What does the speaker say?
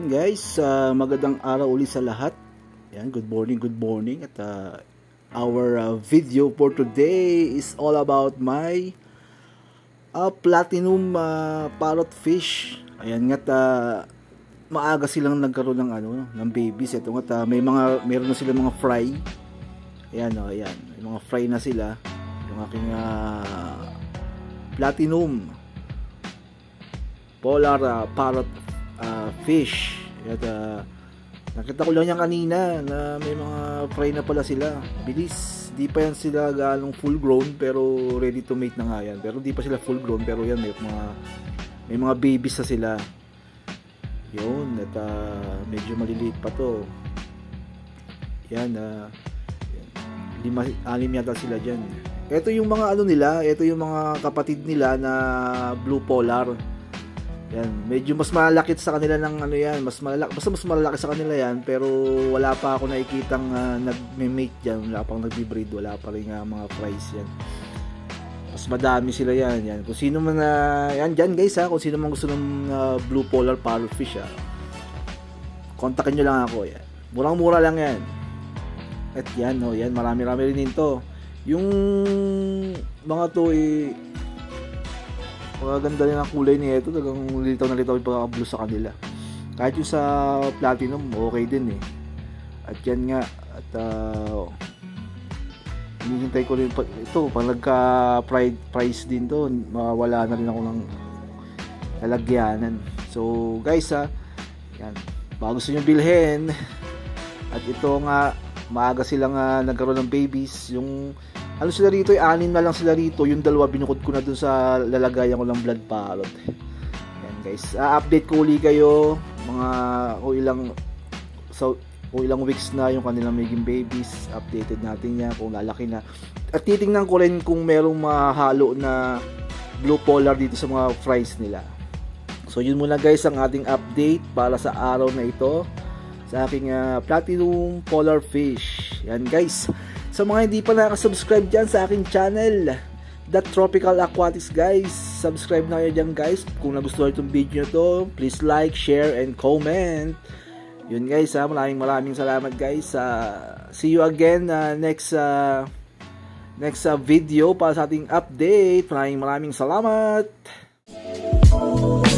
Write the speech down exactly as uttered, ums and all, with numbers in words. Ayun guys, uh, magandang araw ulit sa lahat. Ayan, good morning, good morning. At uh, our uh, video for today is all about my uh, platinum uh, parrot fish. Ayan nga, uh, maaga silang nagkaroon ng ano, ng babies. Ito nga, uh, may mga meron na sila mga fry. Ayan, oh, ayan, may mga fry na sila. Yung aking uh, platinum polar uh, parrot Uh, fish. At, uh, nakita ko lang yan kanina na may mga fry na pala sila. Bilis, di pa yan sila ganong full grown pero ready to mate na nga yan. Pero di pa sila full grown pero yan may mga may mga babies na sila. Yun, at uh, medyo maliliit pa to. Yan, uh, yan. Lima, alim yata sila dyan. Ito yung mga ano nila, ito yung mga kapatid nila na blue polar. Yan, medyo mas malaki sa kanila ng ano yan, mas malaki, basta mas malaki sa kanila yan, pero wala pa ako nakikitang uh, nagme-mate dyan, wala pang nagbe-breed, wala pa rin uh, mga fries yan. Mas madami sila yan, yan. Kung sino man, uh, yan dyan guys ha, kung sino man gusto ng uh, blue polar parrotfish ha, kontakin nyo lang ako yan. Murang-mura lang yan. At yan, oh, yan, marami-rami rin nito. Yung mga to eh, magaganda rin ang kulay niya ito, talagang litaw na litaw yung pagkakablue sa kanila. Kahit yung sa platinum, okay din eh. At yan nga, at uh, hinihintay ko rin, ito, pag nagka-price din to, mawala na rin ako ng lalagyanan. So guys ha, yan, bago gusto nyo bilhin, at ito nga, maaga silang uh, nagkaroon ng babies, yung ano sila rito, yung anin na lang sila rito, yung dalawa binukod ko na dun sa lalagayan ko lang blood parrot. Ayan guys, a-update ko uli kayo mga o ilang so, o ilang weeks na yung kanilang maging babies, updated natin yan kung lalaki na. At titingnan ko rin kung merong mahalo na blue polar dito sa mga fries nila. So yun muna guys ang ating update para sa araw na ito sa aking uh, platinum polar fish. Ayan guys. Sa mga hindi pa nakasubscribe dyan sa aking channel, The Tropical Aquatics guys, subscribe na kayo dyan guys. Kung nagustuhan itong video to, please like, share, and comment. Yun guys ha, maraming maraming salamat guys. uh, See you again uh, next uh, next uh, video para sa ating update. Maraming maraming salamat.